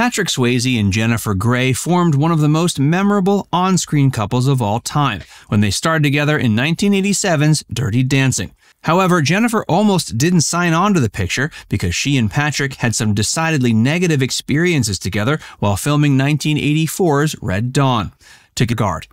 Patrick Swayze and Jennifer Grey formed one of the most memorable on-screen couples of all time when they starred together in 1987's Dirty Dancing. However, Jennifer almost didn't sign on to the picture because she and Patrick had some decidedly negative experiences together while filming 1984's Red Dawn. Take a guard.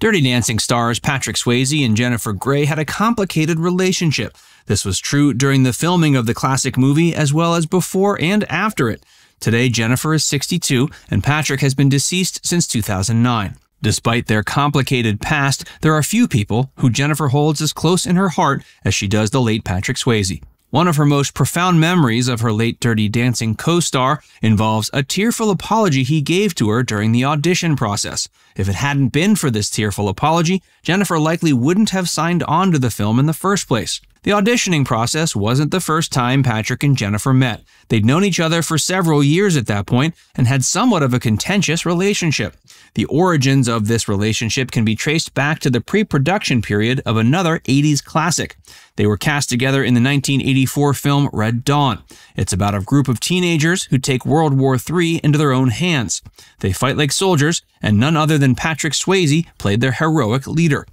Dirty Dancing stars Patrick Swayze and Jennifer Grey had a complicated relationship. This was true during the filming of the classic movie as well as before and after it. Today, Jennifer is 62 and Patrick has been deceased since 2009. Despite their complicated past, there are few people who Jennifer holds as close in her heart as she does the late Patrick Swayze. One of her most profound memories of her late Dirty Dancing co-star involves a tearful apology he gave to her during the audition process. If it hadn't been for this tearful apology, Jennifer likely wouldn't have signed on to the film in the first place. The auditioning process wasn't the first time Patrick and Jennifer met. They'd known each other for several years at that point and had somewhat of a contentious relationship. The origins of this relationship can be traced back to the pre-production period of another 80s classic. They were cast together in the 1984 film Red Dawn. It's about a group of teenagers who take World War III into their own hands. They fight like soldiers, and none other than Patrick Swayze played their heroic leader.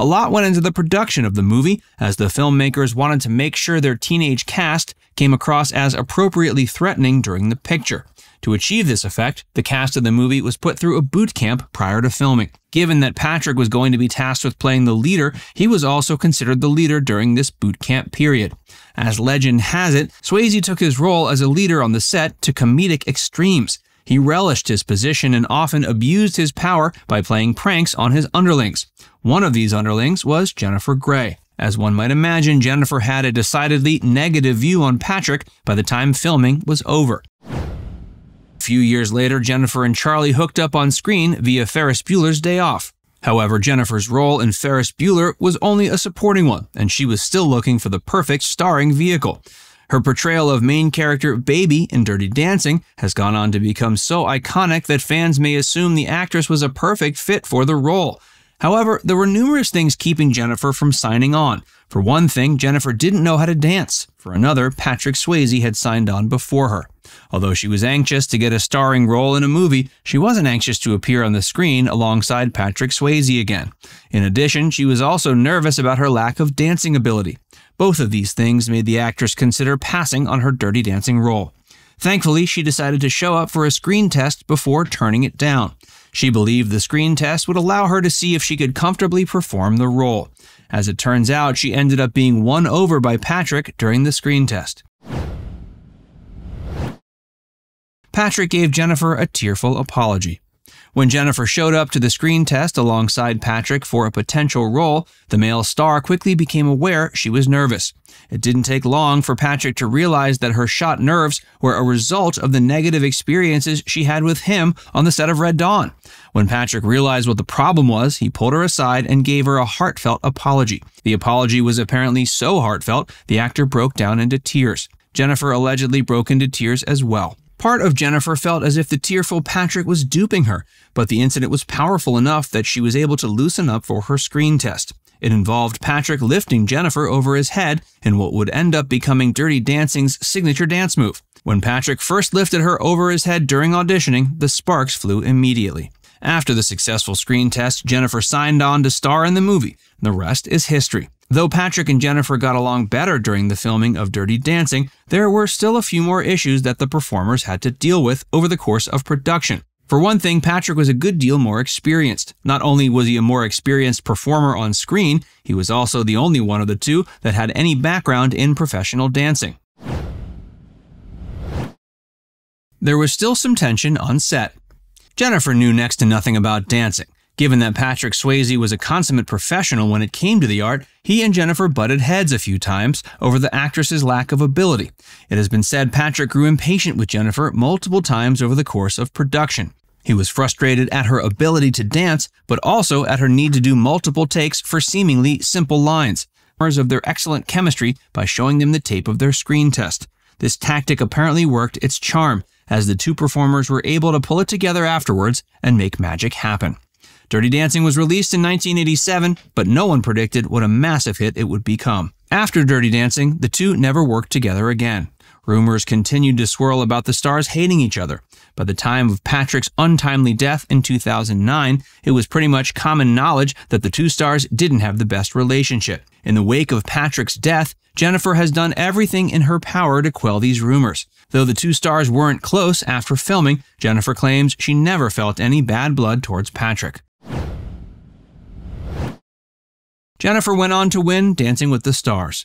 A lot went into the production of the movie, as the filmmakers wanted to make sure their teenage cast came across as appropriately threatening during the picture. To achieve this effect, the cast of the movie was put through a boot camp prior to filming. Given that Patrick was going to be tasked with playing the leader, he was also considered the leader during this boot camp period. As legend has it, Swayze took his role as a leader on the set to comedic extremes. He relished his position and often abused his power by playing pranks on his underlings. One of these underlings was Jennifer Grey. As one might imagine, Jennifer had a decidedly negative view on Patrick by the time filming was over. A few years later, Jennifer and Charlie hooked up on screen via Ferris Bueller's Day Off. However, Jennifer's role in Ferris Bueller was only a supporting one, and she was still looking for the perfect starring vehicle. Her portrayal of main character Baby in Dirty Dancing has gone on to become so iconic that fans may assume the actress was a perfect fit for the role. However, there were numerous things keeping Jennifer from signing on. For one thing, Jennifer didn't know how to dance. For another, Patrick Swayze had signed on before her. Although she was anxious to get a starring role in a movie, she wasn't anxious to appear on the screen alongside Patrick Swayze again. In addition, she was also nervous about her lack of dancing ability. Both of these things made the actress consider passing on her Dirty Dancing role. Thankfully, she decided to show up for a screen test before turning it down. She believed the screen test would allow her to see if she could comfortably perform the role. As it turns out, she ended up being won over by Patrick during the screen test. Patrick gave Jennifer a tearful apology. When Jennifer showed up to the screen test alongside Patrick for a potential role, the male star quickly became aware she was nervous. It didn't take long for Patrick to realize that her shot nerves were a result of the negative experiences she had with him on the set of Red Dawn. When Patrick realized what the problem was, he pulled her aside and gave her a heartfelt apology. The apology was apparently so heartfelt, the actor broke down into tears. Jennifer allegedly broke into tears as well. Part of Jennifer felt as if the tearful Patrick was duping her, but the incident was powerful enough that she was able to loosen up for her screen test. It involved Patrick lifting Jennifer over his head in what would end up becoming Dirty Dancing's signature dance move. When Patrick first lifted her over his head during auditioning, the sparks flew immediately. After the successful screen test, Jennifer signed on to star in the movie. The rest is history. Though Patrick and Jennifer got along better during the filming of Dirty Dancing, there were still a few more issues that the performers had to deal with over the course of production. For one thing, Patrick was a good deal more experienced. Not only was he a more experienced performer on screen, he was also the only one of the two that had any background in professional dancing. There was still some tension on set. Jennifer knew next to nothing about dancing. Given that Patrick Swayze was a consummate professional when it came to the art, he and Jennifer butted heads a few times over the actress's lack of ability. It has been said Patrick grew impatient with Jennifer multiple times over the course of production. He was frustrated at her ability to dance, but also at her need to do multiple takes for seemingly simple lines, of their excellent chemistry by showing them the tape of their screen test. This tactic apparently worked its charm, as the two performers were able to pull it together afterwards and make magic happen. Dirty Dancing was released in 1987, but no one predicted what a massive hit it would become. After Dirty Dancing, the two never worked together again. Rumors continued to swirl about the stars hating each other. By the time of Patrick's untimely death in 2009, it was pretty much common knowledge that the two stars didn't have the best relationship. In the wake of Patrick's death, Jennifer has done everything in her power to quell these rumors. Though the two stars weren't close after filming, Jennifer claims she never felt any bad blood towards Patrick. Jennifer went on to win Dancing with the Stars.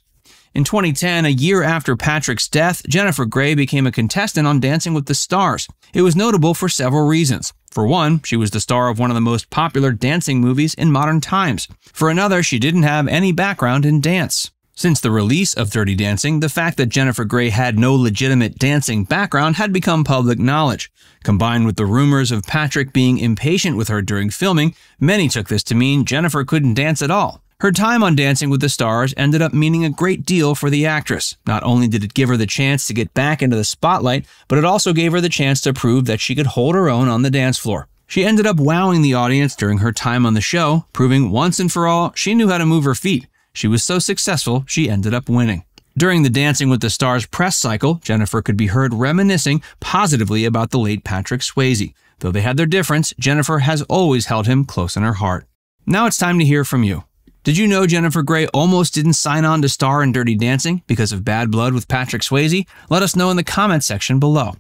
In 2010, a year after Patrick's death, Jennifer Grey became a contestant on Dancing with the Stars. It was notable for several reasons. For one, she was the star of one of the most popular dancing movies in modern times. For another, she didn't have any background in dance. Since the release of Dirty Dancing, the fact that Jennifer Grey had no legitimate dancing background had become public knowledge. Combined with the rumors of Patrick being impatient with her during filming, many took this to mean Jennifer couldn't dance at all. Her time on Dancing with the Stars ended up meaning a great deal for the actress. Not only did it give her the chance to get back into the spotlight, but it also gave her the chance to prove that she could hold her own on the dance floor. She ended up wowing the audience during her time on the show, proving once and for all she knew how to move her feet. She was so successful, she ended up winning. During the Dancing with the Stars press cycle, Jennifer could be heard reminiscing positively about the late Patrick Swayze. Though they had their difference, Jennifer has always held him close in her heart. Now it's time to hear from you. Did you know Jennifer Grey almost didn't sign on to star in Dirty Dancing because of bad blood with Patrick Swayze? Let us know in the comments section below.